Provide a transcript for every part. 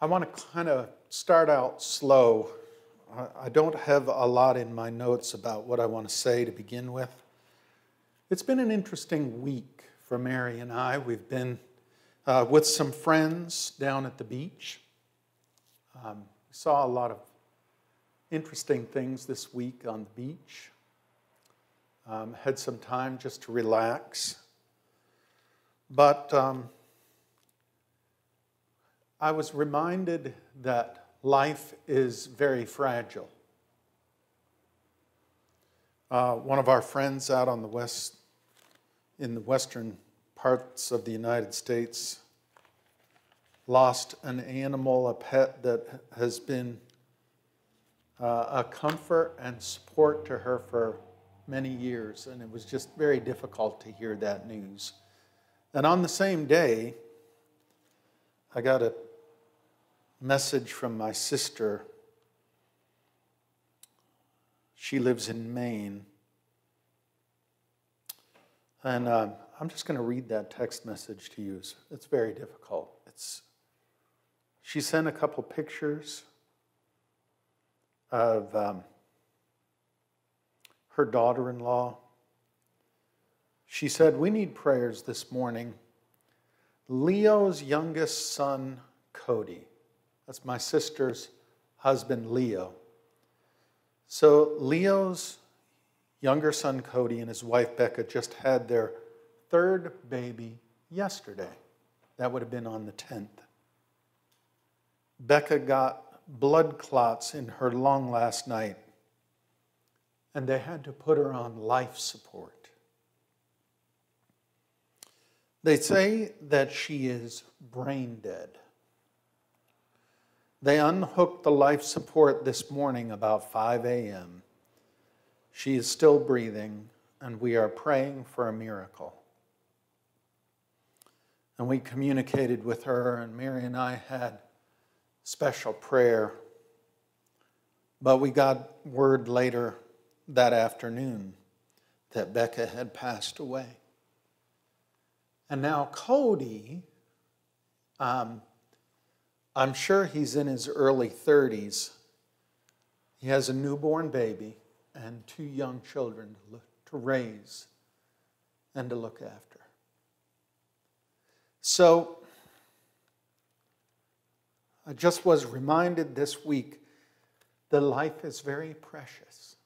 I want to kind of start out slow. I don't have a lot in my notes about what I want to say to begin with. It's been an interesting week for Mary and I. We've been with some friends down at the beach. We saw a lot of interesting things this week on the beach. Had some time just to relax. But I was reminded that life is very fragile. One of our friends out on the western parts of the United States lost an animal, a pet that has been a comfort and support to her for many years, and it was just very difficult to hear that news. And on the same day, I got a message from my sister. She lives in Maine. And I'm just going to read that text message to you. It's very difficult. She sent a couple pictures of her daughter-in-law. She said, "We need prayers this morning. Leo's youngest son, Cody." That's my sister's husband, Leo. So Leo's younger son, Cody, and his wife, Becca, just had their third baby yesterday. That would have been on the 10th. Becca got blood clots in her lung last night, and they had to put her on life support. They say that she is brain dead. They unhooked the life support this morning about 5 a.m. She is still breathing, and we are praying for a miracle. And we communicated with her, and Mary and I had special prayer. But we got word later that afternoon that Becca had passed away. And now Cody, I'm sure he's in his early 30s. He has a newborn baby and two young children to raise and to look after. So I just was reminded this week that life is very precious.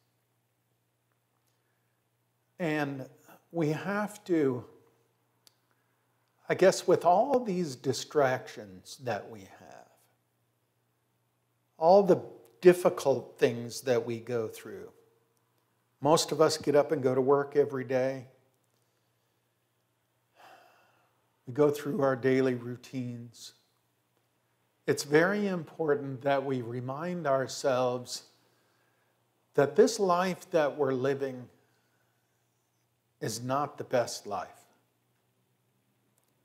And we have to, I guess, with all these distractions that we have, all the difficult things that we go through. Most of us get up and go to work every day. We go through our daily routines. It's very important that we remind ourselves that this life that we're living is not the best life.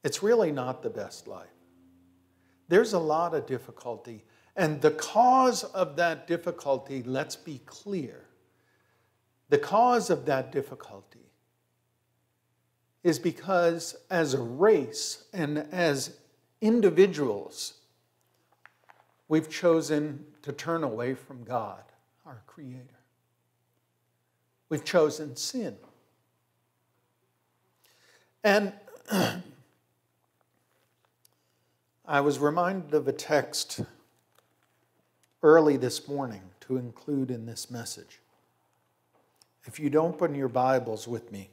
It's really not the best life. There's a lot of difficulty, and the cause of that difficulty, let's be clear, the cause of that difficulty is because as a race and as individuals, we've chosen to turn away from God, our Creator. We've chosen sin. And I was reminded of a text early this morning to include in this message. If you'd open your Bibles with me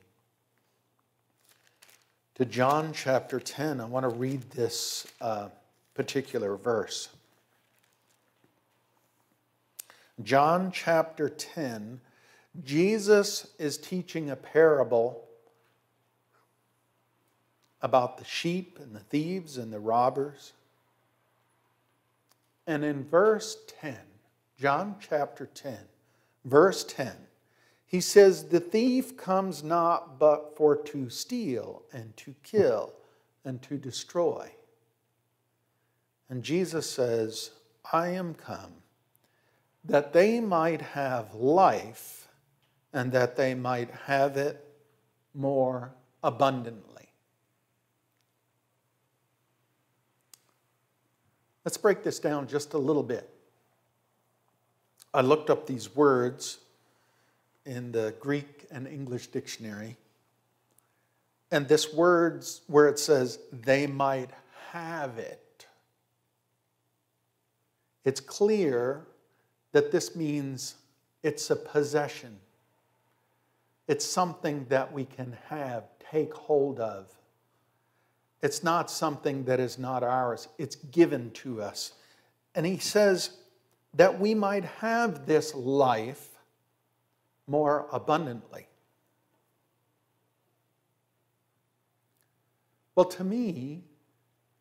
to John chapter 10, I want to read this particular verse. John chapter 10, Jesus is teaching a parable about the sheep and the thieves and the robbers. And in verse 10, John chapter 10, verse 10, he says, "The thief comes not but for to steal and to kill and to destroy." And Jesus says, "I am come that they might have life and that they might have it more abundantly." Let's break this down just a little bit. I looked up these words in the Greek and English dictionary. And this words where it says, they might have it. It's clear that this means it's a possession. It's something that we can have, take hold of. It's not something that is not ours. It's given to us. And he says that we might have this life more abundantly. Well, to me,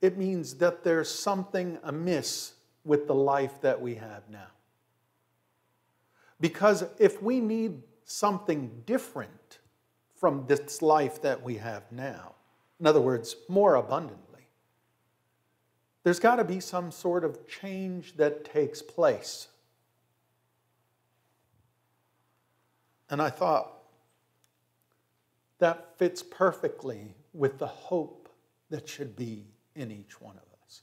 it means that there's something amiss with the life that we have now. Because if we need something different from this life that we have now, in other words, more abundantly, there's got to be some sort of change that takes place. And I thought, that fits perfectly with the hope that should be in each one of us.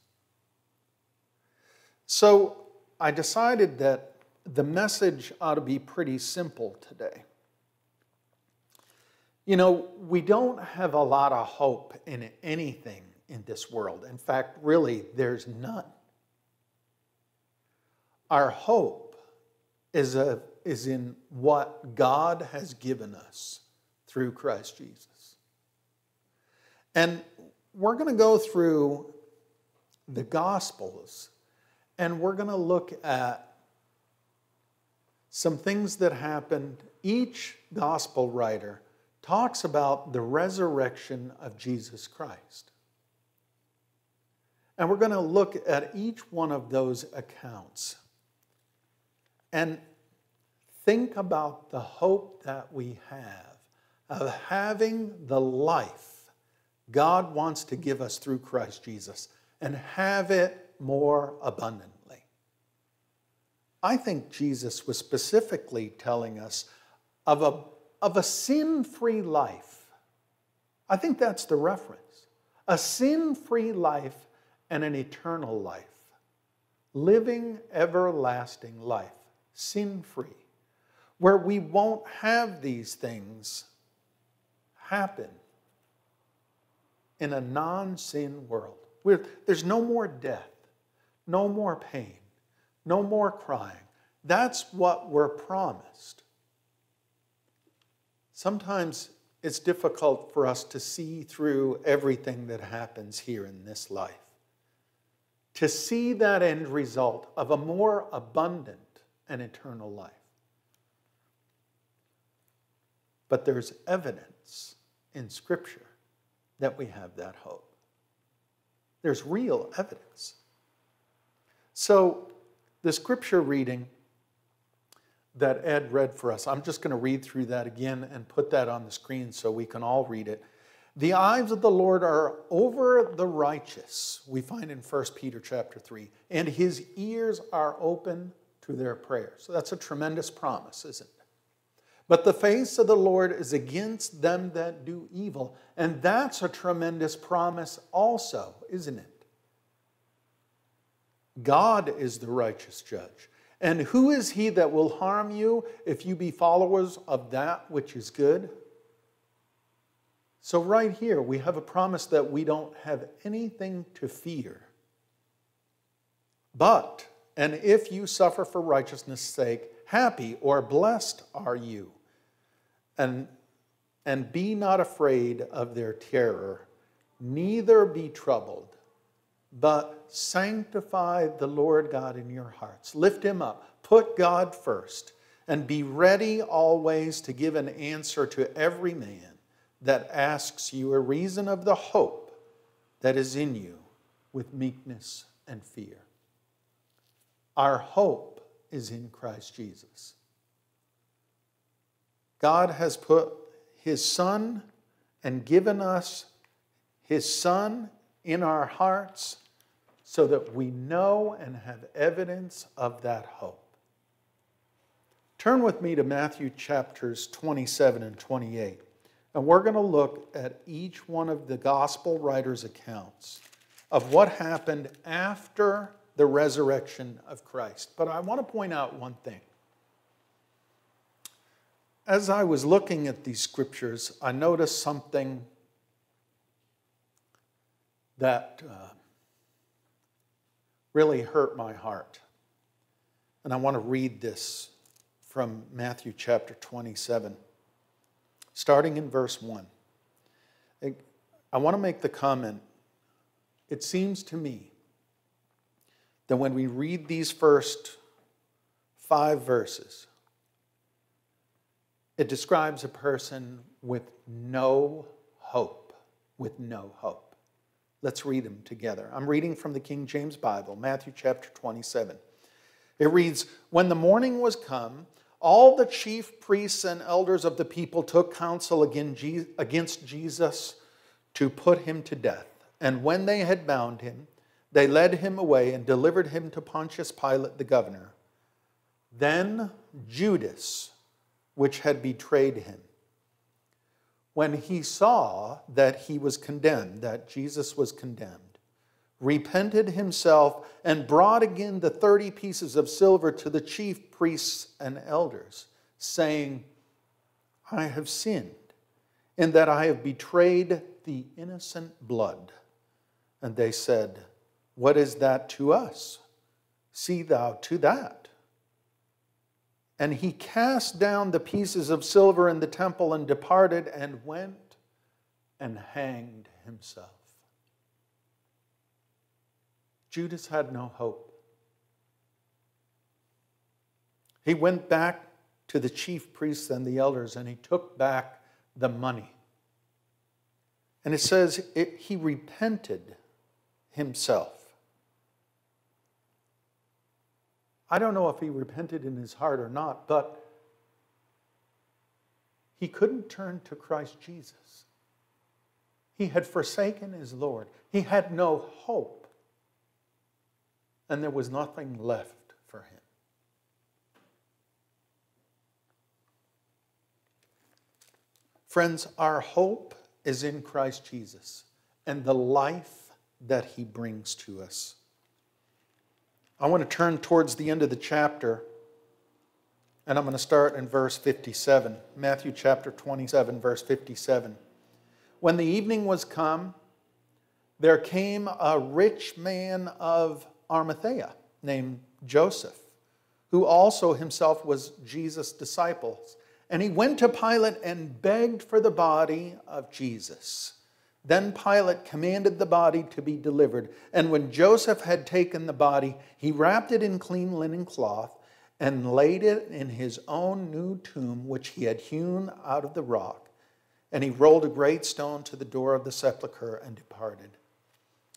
So I decided that the message ought to be pretty simple today. You know, we don't have a lot of hope in anything in this world. In fact, really, there's none. Our hope is in what God has given us through Christ Jesus. And we're going to go through the Gospels, and we're going to look at some things that happened. Each Gospel writer talks about the resurrection of Jesus Christ. And we're going to look at each one of those accounts and think about the hope that we have of having the life God wants to give us through Christ Jesus and have it more abundantly. I think Jesus was specifically telling us of a sin-free life. I think that's the reference. A sin-free life and an eternal life. Living everlasting life. Sin-free. Where we won't have these things happen in a non-sin world. There's no more death. No more pain. No more crying. That's what we're promised. Sometimes it's difficult for us to see through everything that happens here in this life. To see that end result of a more abundant and eternal life. But there's evidence in Scripture that we have that hope. There's real evidence. So, the scripture reading that Ed read for us, I'm just going to read through that again and put that on the screen so we can all read it. The eyes of the Lord are over the righteous, we find in 1 Peter chapter 3, and his ears are open to their prayers. So that's a tremendous promise, isn't it? But the face of the Lord is against them that do evil, and that's a tremendous promise also, isn't it? God is the righteous judge. And who is he that will harm you if you be followers of that which is good? So right here, we have a promise that we don't have anything to fear. But, and if you suffer for righteousness' sake, happy or blessed are you. And be not afraid of their terror, neither be troubled. But sanctify the Lord God in your hearts. Lift him up. Put God first. And be ready always to give an answer to every man that asks you a reason of the hope that is in you with meekness and fear. Our hope is in Christ Jesus. God has put his Son and given us his Son in our hearts, so that we know and have evidence of that hope. Turn with me to Matthew chapters 27 and 28, and we're going to look at each one of the gospel writers' accounts of what happened after the resurrection of Christ. But I want to point out one thing. As I was looking at these scriptures, I noticed something that really hurt my heart. And I want to read this from Matthew chapter 27, starting in verse 1. I want to make the comment, it seems to me that when we read these first 5 verses, it describes a person with no hope, with no hope. Let's read them together. I'm reading from the King James Bible, Matthew chapter 27. It reads, "When the morning was come, all the chief priests and elders of the people took counsel against Jesus to put him to death. And when they had bound him, they led him away and delivered him to Pontius Pilate the governor. Then Judas, which had betrayed him, when he saw that he was condemned," that Jesus was condemned, "repented himself and brought again the 30 pieces of silver to the chief priests and elders, saying, 'I have sinned in that I have betrayed the innocent blood.' And they said, 'What is that to us? See thou to that.' And he cast down the pieces of silver in the temple and departed and went and hanged himself." Judas had no hope. He went back to the chief priests and the elders, and he took back the money. And it says he repented himself. I don't know if he repented in his heart or not, but he couldn't turn to Christ Jesus. He had forsaken his Lord. He had no hope. And there was nothing left for him. Friends, our hope is in Christ Jesus and the life that he brings to us. I want to turn towards the end of the chapter, and I'm going to start in verse 57. Matthew chapter 27, verse 57. "When the evening was come, there came a rich man of Arimathea, named Joseph, who also himself was Jesus' disciple. And he went to Pilate and begged for the body of Jesus. Then Pilate commanded the body to be delivered. And when Joseph had taken the body, he wrapped it in clean linen cloth and laid it in his own new tomb, which he had hewn out of the rock. And he rolled a great stone to the door of the sepulchre and departed.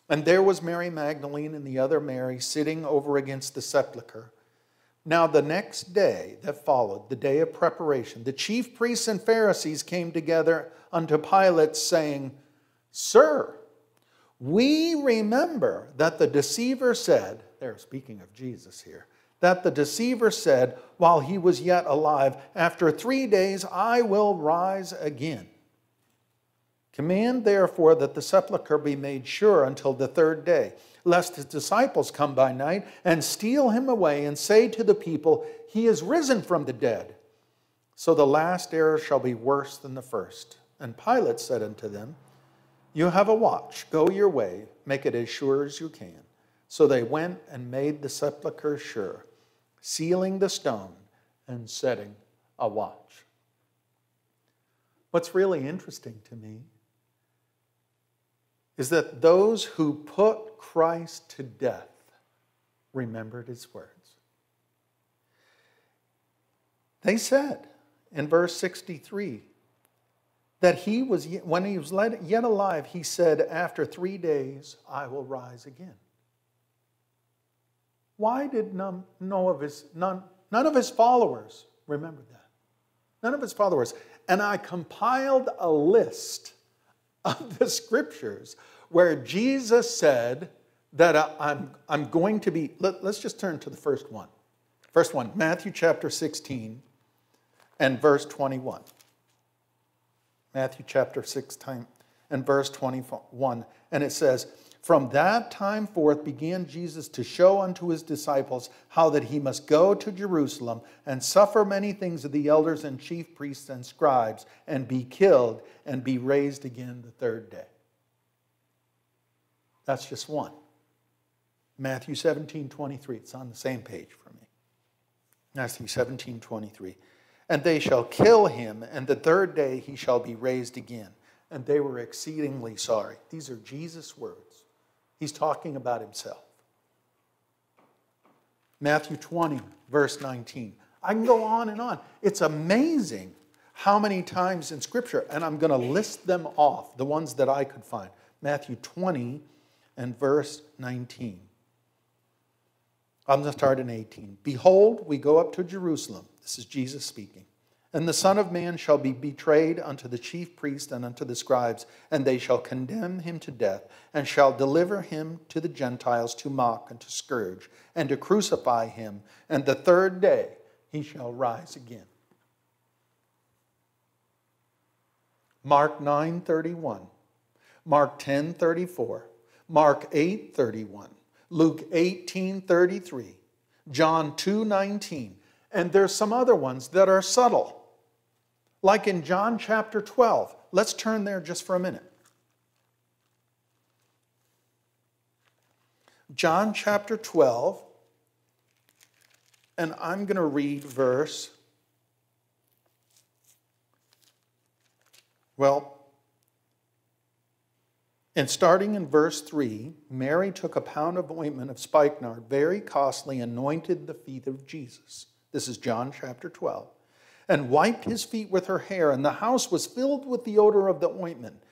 And there was Mary Magdalene and the other Mary sitting over against the sepulchre. Now the next day that followed, the day of preparation, the chief priests and Pharisees came together unto Pilate, saying, 'Sir, we remember that the deceiver said,'" they're speaking of Jesus here, "'that the deceiver said, while he was yet alive, after 3 days I will rise again. Command therefore that the sepulchre be made sure until the 3rd day, lest his disciples come by night and steal him away and say to the people, He is risen from the dead. So the last error shall be worse than the first.' And Pilate said unto them, 'You have a watch, go your way, make it as sure as you can.' So they went and made the sepulchre sure, sealing the stone and setting a watch." What's really interesting to me is that those who put Christ to death remembered his words. They said in verse 63 that he was, when he was yet alive, he said, "After 3 days I will rise again." Why did none of his followers remember that? None of his followers. And I compiled a list of the scriptures where Jesus said that I'm going to be... Let's just turn to the first one. First one, Matthew chapter 16 and verse 21. Matthew chapter 16 and verse 21. And it says, From that time forth began Jesus to show unto his disciples how that he must go to Jerusalem and suffer many things of the elders and chief priests and scribes, and be killed, and be raised again the third day. That's just one. Matthew 17:23. It's on the same page for me. Matthew 17:23. And they shall kill him, and the third day he shall be raised again. And they were exceedingly sorry. These are Jesus' words. He's talking about himself. Matthew 20:19. I can go on and on. It's amazing how many times in Scripture, and I'm going to list them off, the ones that I could find. Matthew 20:19. I'm going to start in 18. Behold, we go up to Jerusalem. This is Jesus speaking. And the Son of Man shall be betrayed unto the chief priests and unto the scribes, and they shall condemn him to death, and shall deliver him to the Gentiles to mock and to scourge, and to crucify him. And the third day he shall rise again. Mark 9:31. Mark 10:34. Mark 8:31. Luke 18:33. John 2:19. And there's some other ones that are subtle. Like in John chapter 12. Let's turn there just for a minute. John chapter 12. And I'm going to read verse. Well, and starting in verse 3, Mary took a pound of ointment of spikenard, very costly, anointed the feet of Jesus. This is John chapter 12. And wiped his feet with her hair, and the house was filled with the odor of the ointment.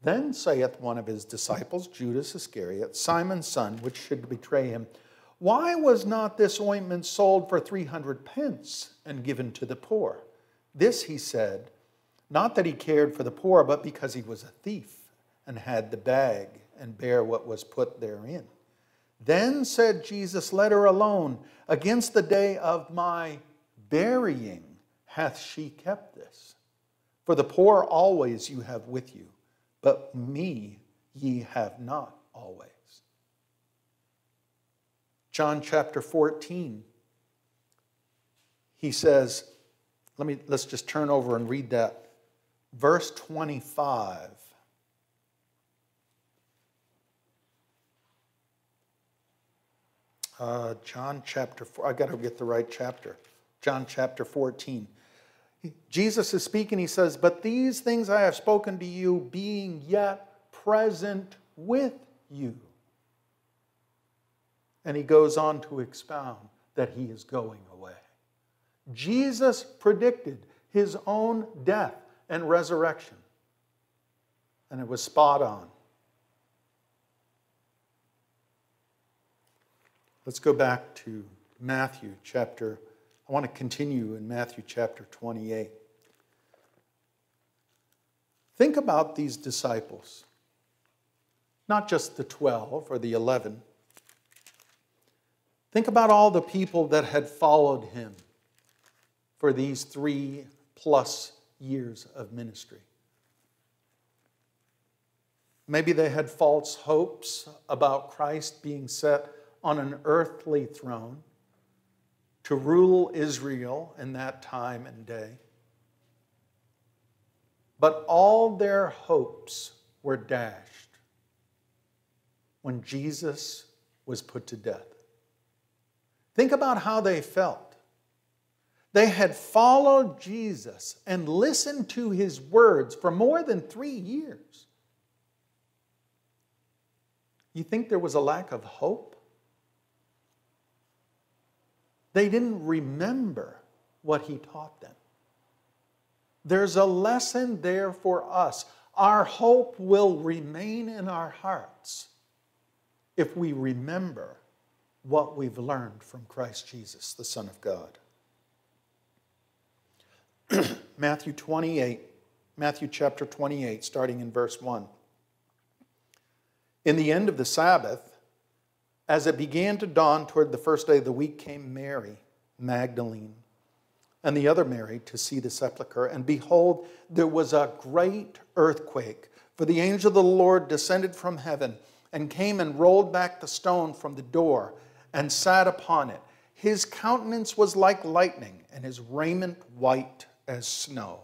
Then saith one of his disciples, Judas Iscariot, Simon's son, which should betray him, Why was not this ointment sold for 300 pence and given to the poor? This he said, not that he cared for the poor, but because he was a thief, and had the bag, and bare what was put therein. Then said Jesus, Let her alone. Against the day of my burying hath she kept this. For the poor always you have with you, but me ye have not always. John chapter 14, he says, let's just turn over and read that. Verse 25. John chapter 4, I've got to get the right chapter. John chapter 14. Jesus is speaking, he says, But these things I have spoken to you, being yet present with you. And he goes on to expound that he is going away. Jesus predicted his own death and resurrection. And it was spot on. Let's go back to Matthew chapter, I want to continue in Matthew chapter 28. Think about these disciples, not just the 12 or the 11. Think about all the people that had followed him for these 3+ years of ministry. Maybe they had false hopes about Christ being set on an earthly throne to rule Israel in that time and day. But all their hopes were dashed when Jesus was put to death. Think about how they felt. They had followed Jesus and listened to his words for more than 3 years. You think there was a lack of hope? They didn't remember what he taught them. There's a lesson there for us. Our hope will remain in our hearts if we remember what we've learned from Christ Jesus, the Son of God. Matthew 28, Matthew chapter 28, starting in verse 1. In the end of the Sabbath, as it began to dawn toward the first day of the week, came Mary Magdalene and the other Mary to see the sepulchre. And behold, there was a great earthquake, for the angel of the Lord descended from heaven and came and rolled back the stone from the door and sat upon it. His countenance was like lightning, and his raiment white as snow.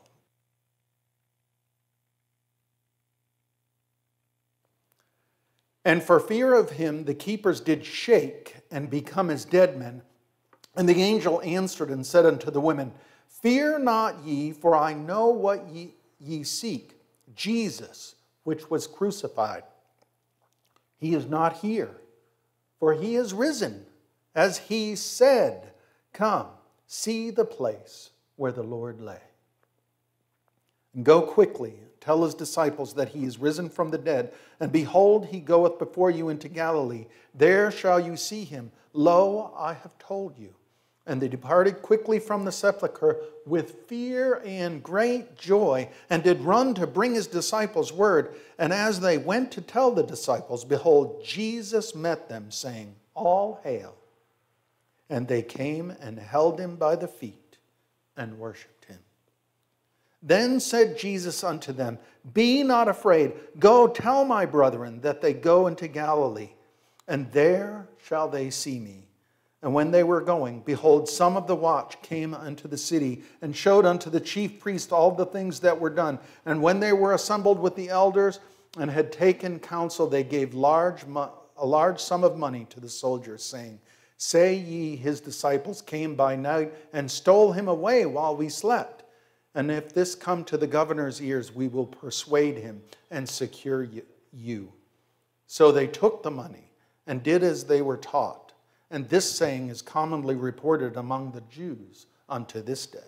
And for fear of him, the keepers did shake and become as dead men. And the angel answered and said unto the women, Fear not ye, for I know what ye seek, Jesus, which was crucified. He is not here, for he is risen, as he said. Come, see the place where the Lord lay. And go quickly, tell his disciples that he is risen from the dead, and behold, he goeth before you into Galilee. There shall you see him. Lo, I have told you. And they departed quickly from the sepulchre with fear and great joy, and did run to bring his disciples word. And as they went to tell the disciples, behold, Jesus met them, saying, All hail. And they came and held him by the feet and worshipped him. Then said Jesus unto them, Be not afraid. Go tell my brethren that they go into Galilee, and there shall they see me. And when they were going, behold, some of the watch came unto the city, and showed unto the chief priest all the things that were done. And when they were assembled with the elders, and had taken counsel, they gave a large sum of money to the soldiers, saying, Say ye, his disciples came by night, and stole him away while we slept. And if this come to the governor's ears, we will persuade him, and secure you. So they took the money, and did as they were taught. And this saying is commonly reported among the Jews unto this day.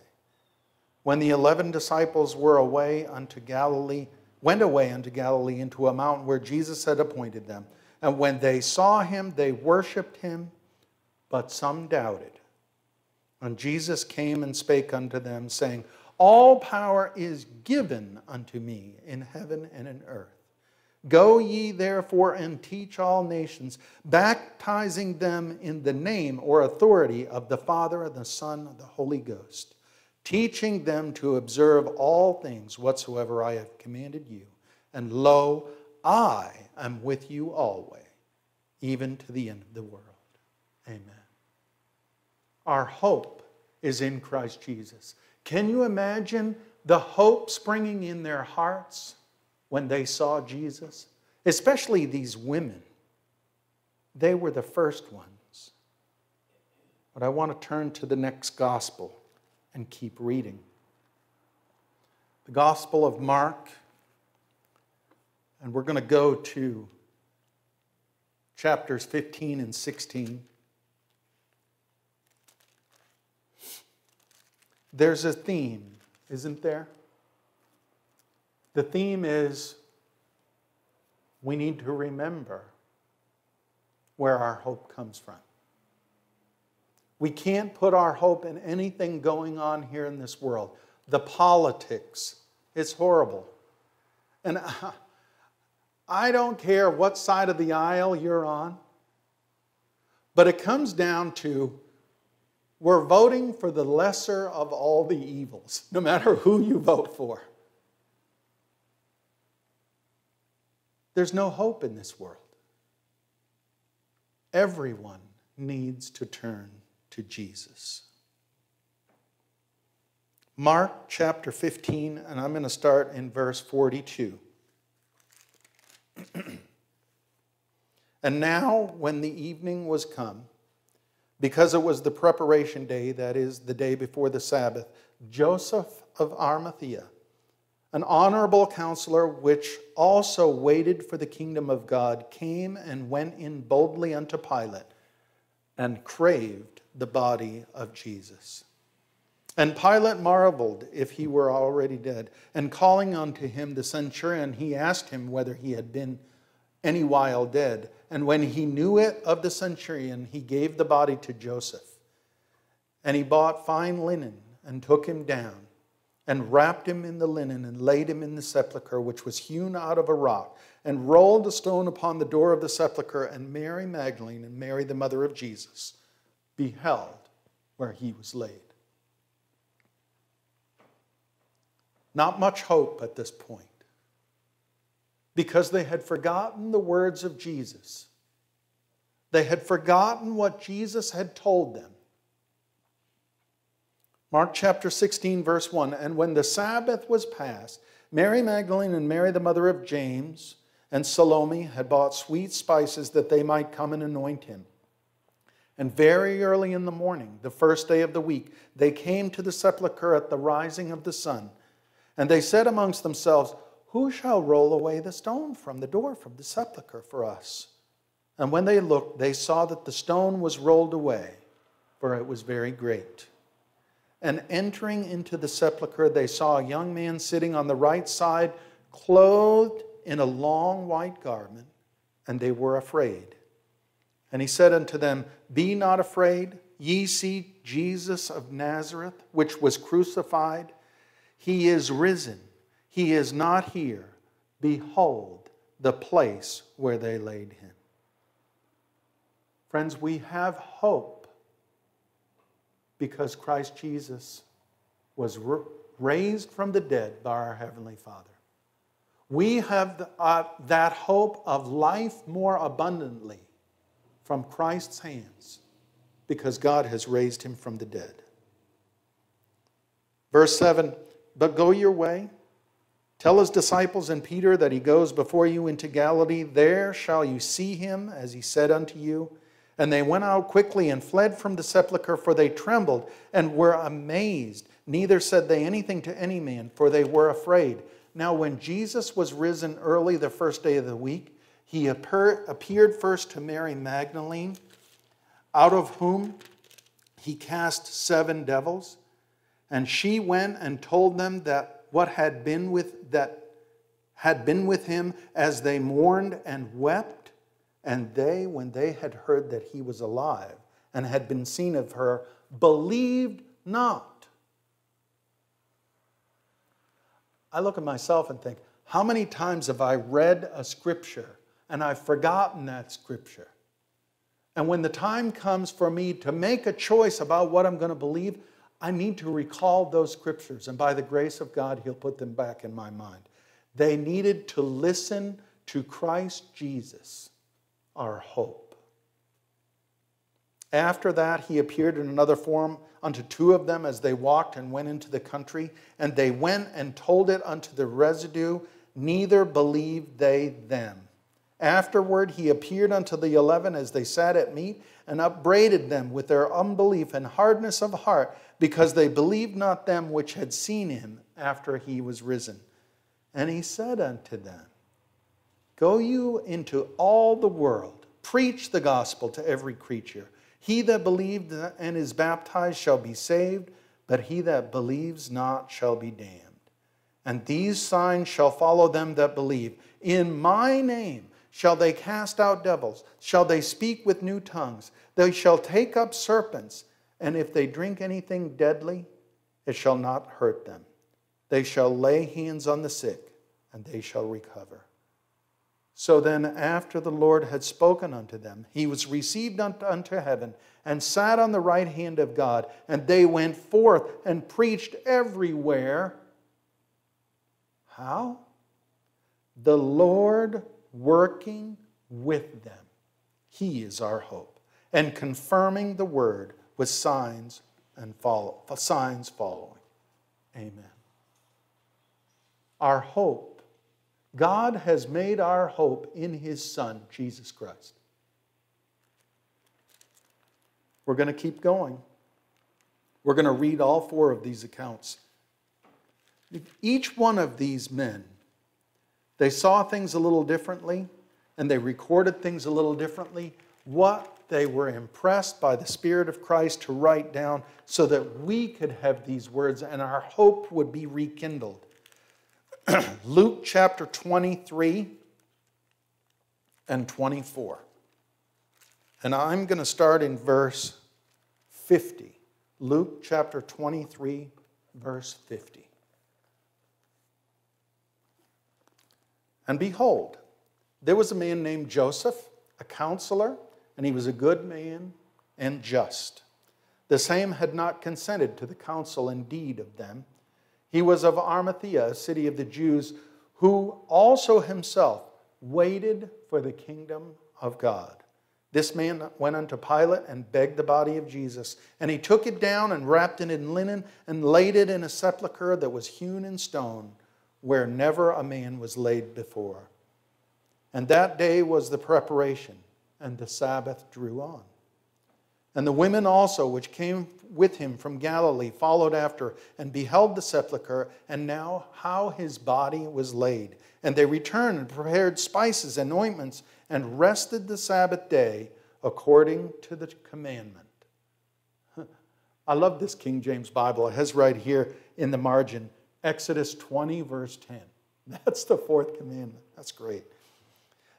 When the 11 disciples went away unto Galilee into a mountain where Jesus had appointed them. And when they saw him, they worshipped him, but some doubted. And Jesus came and spake unto them, saying, All power is given unto me in heaven and in earth. Go ye therefore and teach all nations, baptizing them in the name or authority of the Father and the Son and the Holy Ghost, teaching them to observe all things whatsoever I have commanded you. And lo, I am with you always, even to the end of the world. Amen. Our hope is in Christ Jesus. Can you imagine the hope springing in their hearts when they saw Jesus? Especially these women. They were the first ones. But I want to turn to the next gospel and keep reading. The Gospel of Mark. And we're going to go to chapters 15 and 16. There's a theme, isn't there? The theme is, we need to remember where our hope comes from. We can't put our hope in anything going on here in this world. The politics, it's horrible. And I don't care what side of the aisle you're on, but it comes down to, we're voting for the lesser of all the evils, no matter who you vote for. There's no hope in this world. Everyone needs to turn to Jesus. Mark chapter 15, and I'm going to start in verse 42. And now, when the evening was come, because it was the preparation day, that is, the day before the Sabbath, Joseph of Arimathea, an honorable counselor, which also waited for the kingdom of God, came and went in boldly unto Pilate, and craved the body of Jesus. And Pilate marveled if he were already dead. And calling unto him the centurion, he asked him whether he had been any while dead. And when he knew it of the centurion, he gave the body to Joseph. And he bought fine linen, and took him down, and wrapped him in the linen, and laid him in the sepulchre, which was hewn out of a rock, and rolled a stone upon the door of the sepulchre. And Mary Magdalene, and Mary the mother of Jesus, beheld where he was laid. Not much hope at this point. because they had forgotten the words of Jesus. They had forgotten what Jesus had told them. Mark chapter 16, verse 1, "And when the Sabbath was passed, Mary Magdalene and Mary the mother of James and Salome had bought sweet spices that they might come and anoint him. And very early in the morning, the first day of the week, they came to the sepulchre at the rising of the sun. And they said amongst themselves, 'Who shall roll away the stone from the door of the sepulchre for us?' And when they looked, they saw that the stone was rolled away, for it was very great. And entering into the sepulchre, they saw a young man sitting on the right side, clothed in a long white garment, and they were afraid. And he said unto them, 'Be not afraid. Ye see Jesus of Nazareth, which was crucified. He is risen. He is not here. Behold, the place where they laid him.'" Friends, we have hope because Christ Jesus was raised from the dead by our Heavenly Father. We have that hope of life more abundantly from Christ's hands because God has raised him from the dead. Verse 7, "But go your way. Tell his disciples and Peter that he goes before you into Galilee. There shall you see him, as he said unto you." And they went out quickly and fled from the sepulchre, for they trembled and were amazed. Neither said they anything to any man, for they were afraid. Now when Jesus was risen early the first day of the week, he appeared first to Mary Magdalene, out of whom he cast 7 devils. And she went and told them that what had been with him, as they mourned and wept. And they, when they had heard that he was alive and had been seen of her, believed not. I look at myself and think, how many times have I read a scripture and I've forgotten that scripture? And when the time comes for me to make a choice about what I'm going to believe, I need to recall those scriptures, and by the grace of God, he'll put them back in my mind. They needed to listen to Christ Jesus, our hope. After that, he appeared in another form unto 2 of them as they walked and went into the country, and they went and told it unto the residue, neither believed they them. Afterward, he appeared unto the 11 as they sat at meat, and upbraided them with their unbelief and hardness of heart, because they believed not them which had seen him after he was risen. And he said unto them, "Go you into all the world, preach the gospel to every creature. He that believed and is baptized shall be saved, but he that believes not shall be damned. And these signs shall follow them that believe. In my name shall they cast out devils, shall they speak with new tongues, they shall take up serpents, and if they drink anything deadly, it shall not hurt them. They shall lay hands on the sick, and they shall recover." So then, after the Lord had spoken unto them, he was received unto heaven, and sat on the right hand of God, and they went forth and preached everywhere. How? The Lord working with them. He is our hope, and confirming the word with signs following. Amen. Our hope. God has made our hope in his Son, Jesus Christ. We're going to keep going. We're going to read all 4 of these accounts. Each one of these men, they saw things a little differently, and they recorded things a little differently. What they were impressed by the Spirit of Christ to write down so that we could have these words and our hope would be rekindled. Luke chapter 23 and 24. And I'm going to start in verse 50. Luke chapter 23, verse 50. "And behold, there was a man named Joseph, a counselor, and he was a good man and just. The same had not consented to the counsel and deed of them. He was of Arimathea, a city of the Jews, who also himself waited for the kingdom of God. This man went unto Pilate and begged the body of Jesus. And he took it down and wrapped it in linen and laid it in a sepulchre that was hewn in stone, where never a man was laid before. And that day was the preparation, and the Sabbath drew on. And the women also, which came with him from Galilee, followed after, and beheld the sepulchre, and now how his body was laid. And they returned and prepared spices and ointments, and rested the Sabbath day according to the commandment. I love this King James Bible. It has right here in the margin, Exodus 20, verse 10. That's the fourth commandment. That's great.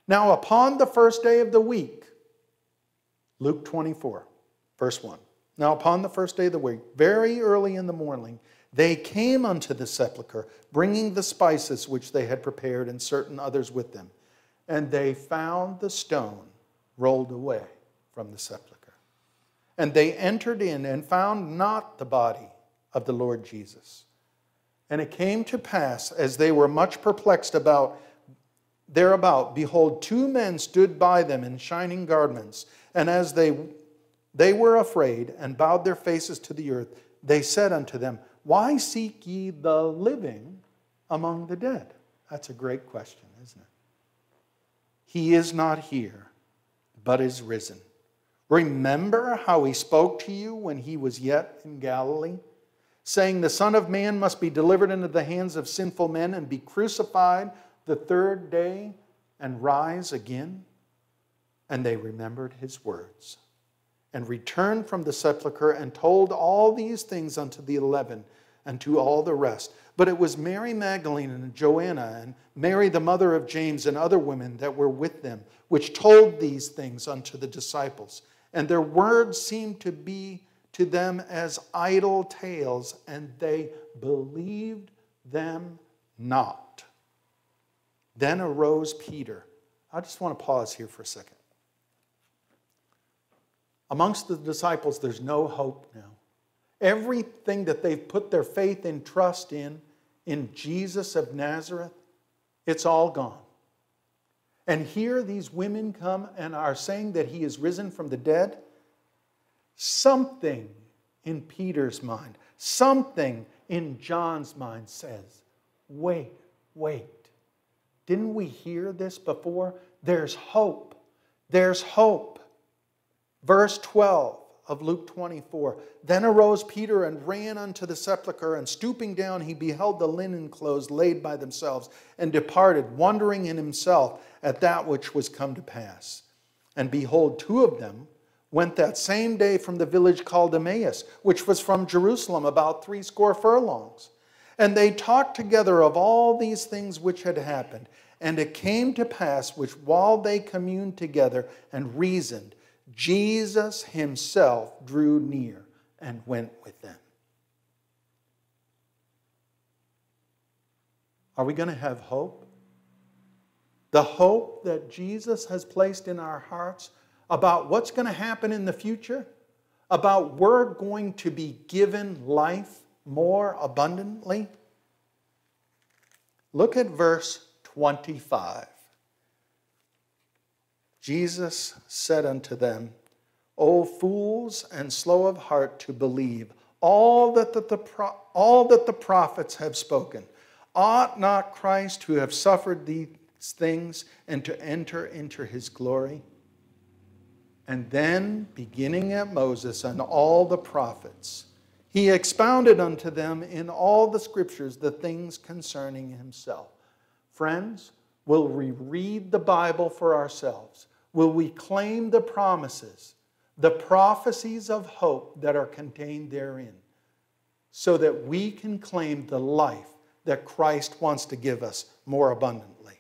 Now upon the first day of the week, Luke 24, verse 1. Now upon the first day of the week, very early in the morning, they came unto the sepulchre, bringing the spices which they had prepared, and certain others with them. And they found the stone rolled away from the sepulchre. And they entered in and found not the body of the Lord Jesus. And it came to pass, as they were much perplexed about thereabout, behold, two men stood by them in shining garments. And as they were afraid and bowed their faces to the earth, they said unto them, Why seek ye the living among the dead? That's a great question, isn't it? He is not here, but is risen. Remember how he spoke to you when he was yet in Galilee, saying, The Son of Man must be delivered into the hands of sinful men and be crucified the third day and rise again. And they remembered his words, and returned from the sepulchre, and told all these things unto the 11 and to all the rest. But it was Mary Magdalene and Joanna and Mary the mother of James and other women that were with them, which told these things unto the disciples. And their words seemed to be to them as idle tales, and they believed them not. Then arose Peter. I just want to pause here for a second. Amongst the disciples, there's no hope now. Everything that they've put their faith and trust in Jesus of Nazareth, it's all gone. And here these women come and are saying that he is risen from the dead. Something in Peter's mind, something in John's mind says, wait, wait. Didn't we hear this before? There's hope. There's hope. Verse 12 of Luke 24. Then arose Peter and ran unto the sepulchre, and stooping down he beheld the linen clothes laid by themselves, and departed, wondering in himself at that which was come to pass. And behold, two of them went that same day from the village called Emmaus, which was from Jerusalem about 70 furlongs. And they talked together of all these things which had happened. And it came to pass, which while they communed together and reasoned, Jesus himself drew near and went with them. Are we going to have hope? The hope that Jesus has placed in our hearts about what's going to happen in the future, about we're going to be given life more abundantly. Look at verse 25. Jesus said unto them, O fools and slow of heart to believe all that the prophets have spoken. Ought not Christ to have suffered these things and to enter into his glory? And then, beginning at Moses and all the prophets, he expounded unto them in all the scriptures the things concerning himself. Friends, will we read the Bible for ourselves? Will we claim the promises, the prophecies of hope that are contained therein, so that we can claim the life that Christ wants to give us more abundantly?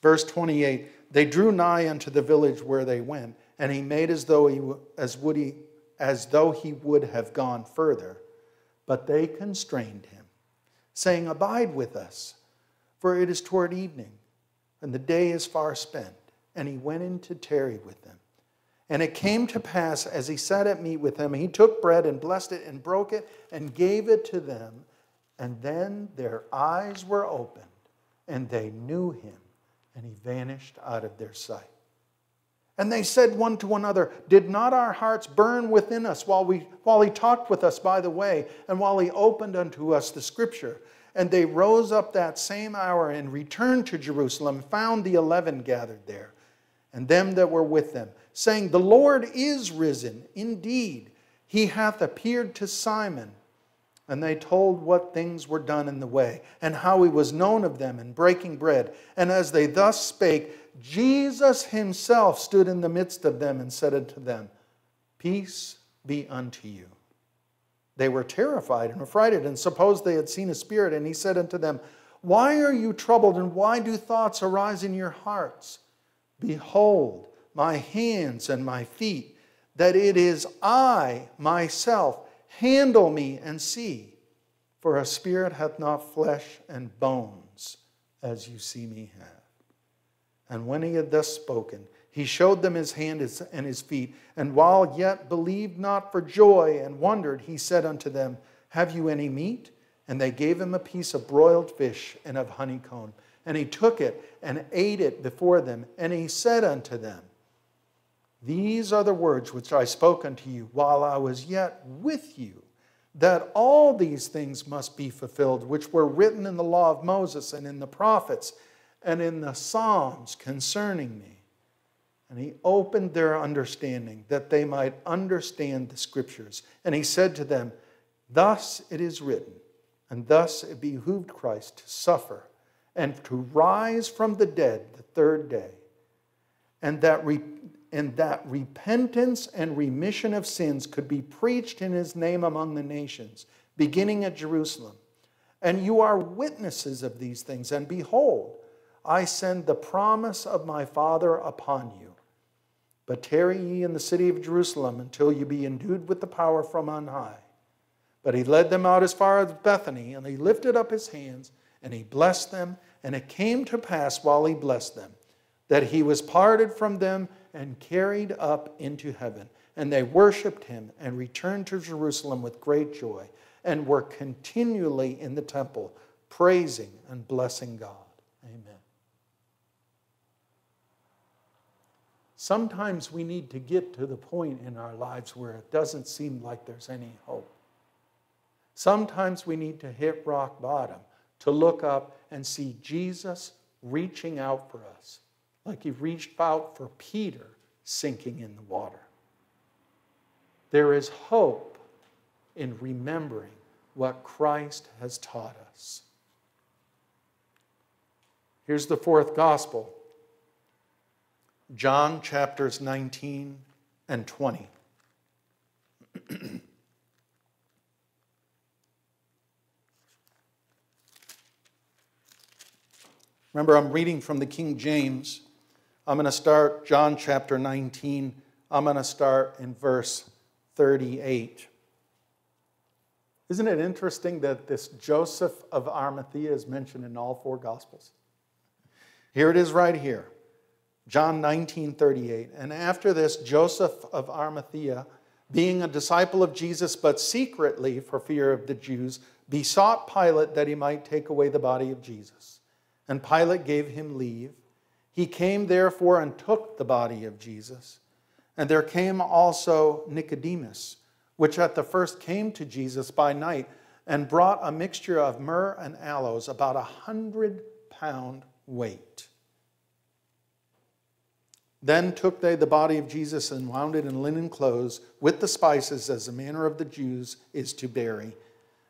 Verse 28, they drew nigh unto the village where they went, and he made as though he would have gone further, but they constrained him, saying, Abide with us, for it is toward evening, and the day is far spent. And he went in to tarry with them. And it came to pass, as he sat at meat with them, he took bread and blessed it and broke it and gave it to them, And then their eyes were opened, and they knew him, and he vanished out of their sight. And they said one to another, did not our hearts burn within us while he talked with us by the way, and while he opened unto us the Scripture? And they rose up that same hour and returned to Jerusalem, found the 11 gathered there, and them that were with them, saying, the Lord is risen, indeed, he hath appeared to Simon. And they told what things were done in the way, and how he was known of them in breaking bread. And as they thus spake, Jesus himself stood in the midst of them and said unto them, peace be unto you. They were terrified and affrighted, and supposed they had seen a spirit. And he said unto them, why are you troubled, and why do thoughts arise in your hearts? Behold, my hands and my feet, that it is I myself. Handle me and see, for a spirit hath not flesh and bones, as you see me have. And when he had thus spoken, he showed them his hand and his feet. And while yet believed not for joy and wondered, he said unto them, have you any meat? And they gave him a piece of broiled fish and of honeycomb. And he took it and ate it before them. And he said unto them, these are the words which I spoke unto you while I was yet with you, that all these things must be fulfilled, which were written in the law of Moses and in the prophets and in the Psalms concerning me. And he opened their understanding, that they might understand the Scriptures. And he said to them, thus it is written, and thus it behooved Christ to suffer and to rise from the dead the third day, and that repentance and remission of sins could be preached in his name among the nations, beginning at Jerusalem. And you are witnesses of these things. And behold, I send the promise of my Father upon you. But tarry ye in the city of Jerusalem until you be endued with the power from on high. But he led them out as far as Bethany, and he lifted up his hands, and he blessed them. And it came to pass while he blessed them, that he was parted from them and carried up into heaven. And they worshipped him and returned to Jerusalem with great joy, and were continually in the temple, praising and blessing God. Amen. Sometimes we need to get to the point in our lives where it doesn't seem like there's any hope. Sometimes we need to hit rock bottom, to look up and see Jesus reaching out for us, like he reached out for Peter sinking in the water. There is hope in remembering what Christ has taught us. Here's the fourth gospel, John chapters 19 and 20. Remember, I'm reading from the King James. I'm going to start John chapter 19. I'm going to start in verse 38. Isn't it interesting that this Joseph of Arimathea is mentioned in all four Gospels? Here it is right here. John 19:38. And after this, Joseph of Arimathea, being a disciple of Jesus, but secretly for fear of the Jews, besought Pilate that he might take away the body of Jesus. And Pilate gave him leave. He came therefore and took the body of Jesus. And there came also Nicodemus, which at the first came to Jesus by night, and brought a mixture of myrrh and aloes, about 100 pound weight. Then took they the body of Jesus, and wound it in linen clothes with the spices, as the manner of the Jews is to bury.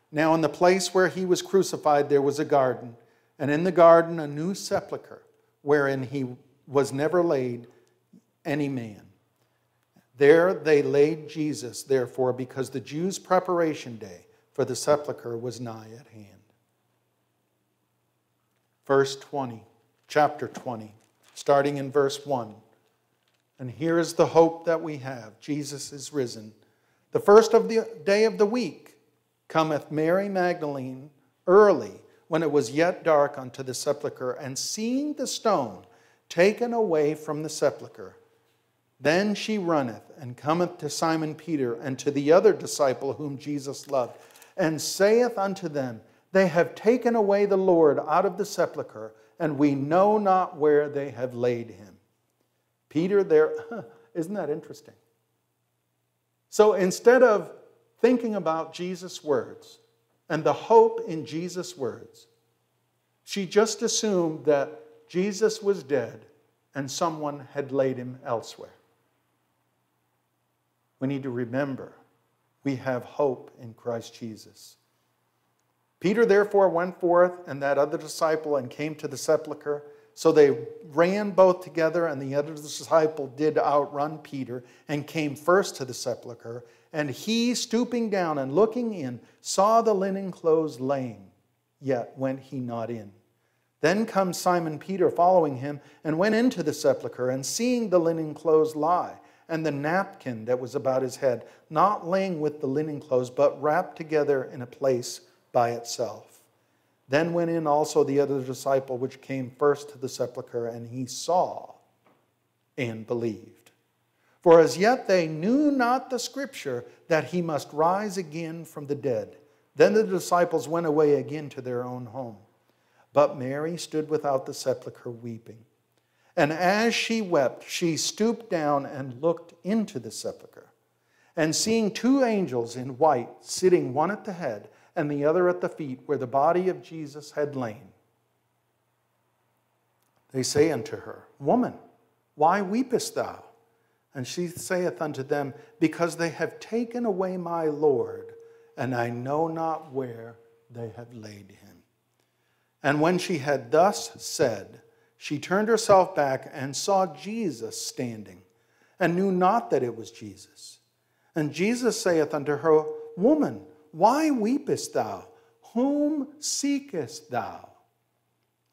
Now in the place where he was crucified there was a garden, and in the garden a new sepulchre, wherein he was never laid any man. There they laid Jesus, therefore, because the Jews' preparation day for the sepulchre was nigh at hand. Verse 20, chapter 20, starting in verse 1. And here is the hope that we have. Jesus is risen. The first of the day of the week cometh Mary Magdalene early, when it was yet dark, unto the sepulchre, and seeing the stone taken away from the sepulchre, then she runneth and cometh to Simon Peter and to the other disciple whom Jesus loved, and saith unto them, They have taken away the Lord out of the sepulchre, and we know not where they have laid him. Peter there, isn't that interesting? So instead of thinking about Jesus' words and the hope in Jesus' words, she just assumed that Jesus was dead and someone had laid him elsewhere. We need to remember we have hope in Christ Jesus. Peter therefore went forth and that other disciple and came to the sepulchre. So they ran both together, and the other disciple did outrun Peter and came first to the sepulchre. And he, stooping down and looking in, saw the linen clothes laying, yet went he not in. Then comes Simon Peter following him, and went into the sepulchre, and seeing the linen clothes lie, and the napkin that was about his head, not laying with the linen clothes, but wrapped together in a place by itself. Then went in also the other disciple, which came first to the sepulchre, and he saw and believed. For as yet they knew not the scripture, that he must rise again from the dead. Then the disciples went away again to their own home. But Mary stood without the sepulchre weeping. And as she wept, she stooped down and looked into the sepulchre. And seeing two angels in white, sitting one at the head and the other at the feet, where the body of Jesus had lain, they say unto her, Woman, why weepest thou? And she saith unto them, Because they have taken away my Lord, and I know not where they have laid him. And when she had thus said, she turned herself back and saw Jesus standing, and knew not that it was Jesus. And Jesus saith unto her, Woman, why weepest thou? Whom seekest thou?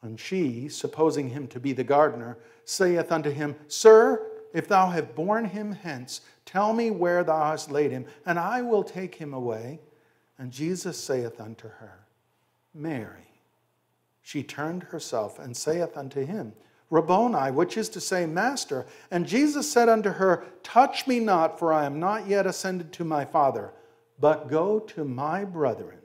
And she, supposing him to be the gardener, saith unto him, Sir, if thou have borne him hence, tell me where thou hast laid him, and I will take him away. And Jesus saith unto her, Mary. She turned herself and saith unto him, Rabboni, which is to say, Master. And Jesus said unto her, Touch me not, for I am not yet ascended to my Father. But go to my brethren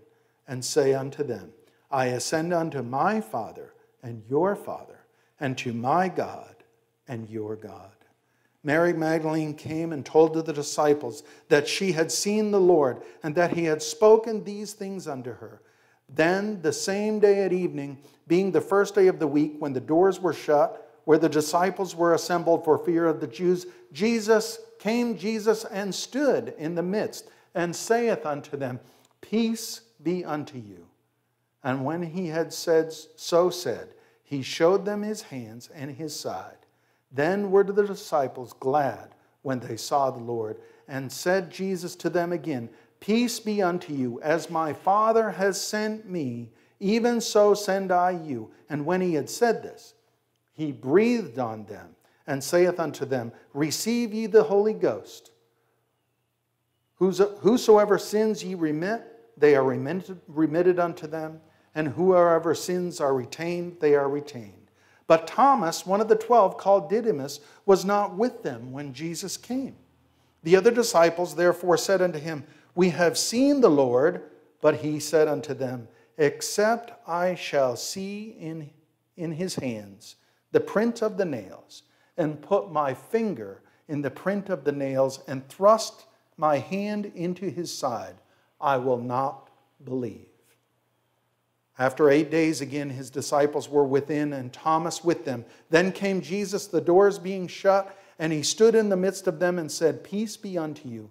and say unto them, I ascend unto my Father and your Father, and to my God and your God. Mary Magdalene came and told to the disciples that she had seen the Lord, and that he had spoken these things unto her. Then the same day at evening, being the first day of the week, when the doors were shut, where the disciples were assembled for fear of the Jews, Jesus came and stood in the midst, and saith unto them, Peace be unto you. And when he had so said, he showed them his hands and his side. Then were the disciples glad when they saw the Lord. And said Jesus to them again, Peace be unto you. As my Father has sent me, even so send I you. And when he had said this, he breathed on them, and saith unto them, Receive ye the Holy Ghost. Whosoever sins ye remit, they are remitted unto them, and whoever sins are retained, they are retained. But Thomas, one of the 12, called Didymus, was not with them when Jesus came. The other disciples therefore said unto him, We have seen the Lord. But he said unto them, Except I shall see in his hands the print of the nails, and put my finger in the print of the nails, and thrust my hand into his side, I will not believe. After 8 days again his disciples were within, and Thomas with them. Then came Jesus, the doors being shut, and he stood in the midst of them, and said, Peace be unto you.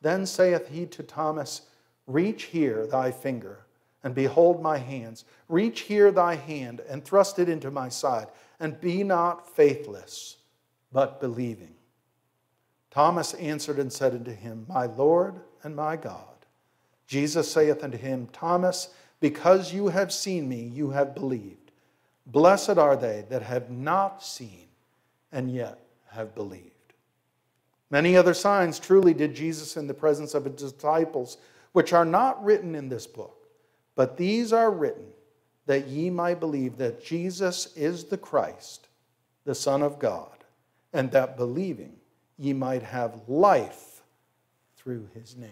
Then saith he to Thomas, Reach here thy finger, and behold my hands. Reach here thy hand, and thrust it into my side. And be not faithless, but believing. Thomas answered and said unto him, My Lord and my God. Jesus saith unto him, Thomas, because you have seen me, you have believed. Blessed are they that have not seen, and yet have believed. Many other signs truly did Jesus in the presence of his disciples, which are not written in this book. But these are written, that ye might believe that Jesus is the Christ, the Son of God, and that believing ye might have life through his name.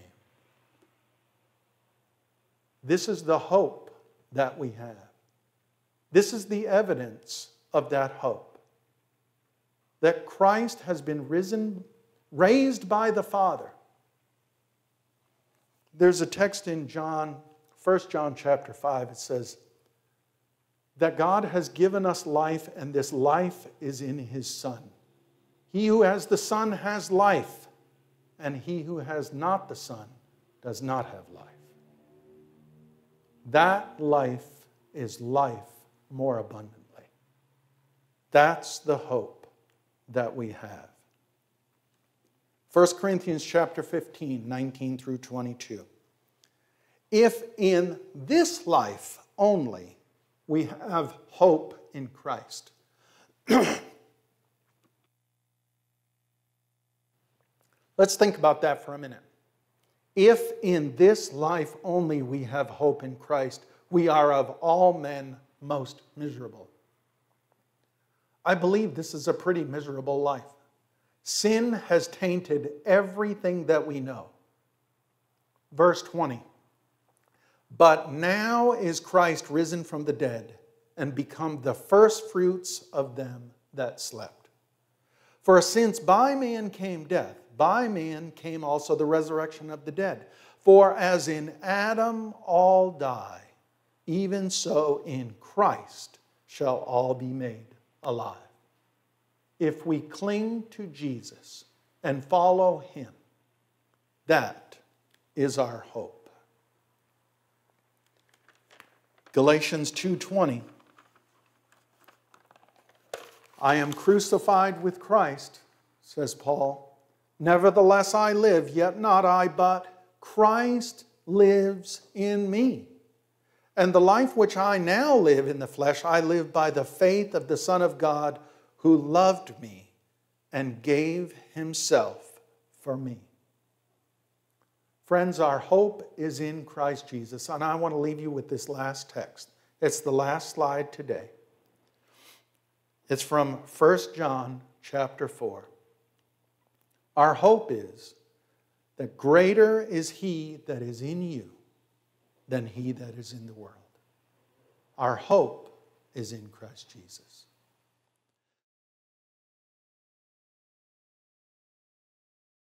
This is the hope that we have. This is the evidence of that hope, that Christ has been raised by the Father. There's a text in John, 1 John chapter 5, it says that God has given us life, and this life is in His Son. He who has the Son has life, and he who has not the Son does not have life. That life is life more abundantly. That's the hope that we have. 1 Corinthians chapter 15, 19 through 22. If in this life only we have hope in Christ, let's think about that for a minute. If in this life only we have hope in Christ, we are of all men most miserable. I believe this is a pretty miserable life. Sin has tainted everything that we know. Verse 20, but now is Christ risen from the dead and become the firstfruits of them that slept. For since by man came death, by man came also the resurrection of the dead. For as in Adam all die, even so in Christ shall all be made alive. If we cling to Jesus and follow Him, that is our hope. Galatians 2:20, I am crucified with Christ, says Paul. Nevertheless, I live, yet not I, but Christ lives in me. And the life which I now live in the flesh, I live by the faith of the Son of God, who loved me and gave Himself for me. Friends, our hope is in Christ Jesus. And I want to leave you with this last text. It's the last slide today. It's from 1 John chapter 4. Our hope is that greater is He that is in you than he that is in the world. Our hope is in Christ Jesus.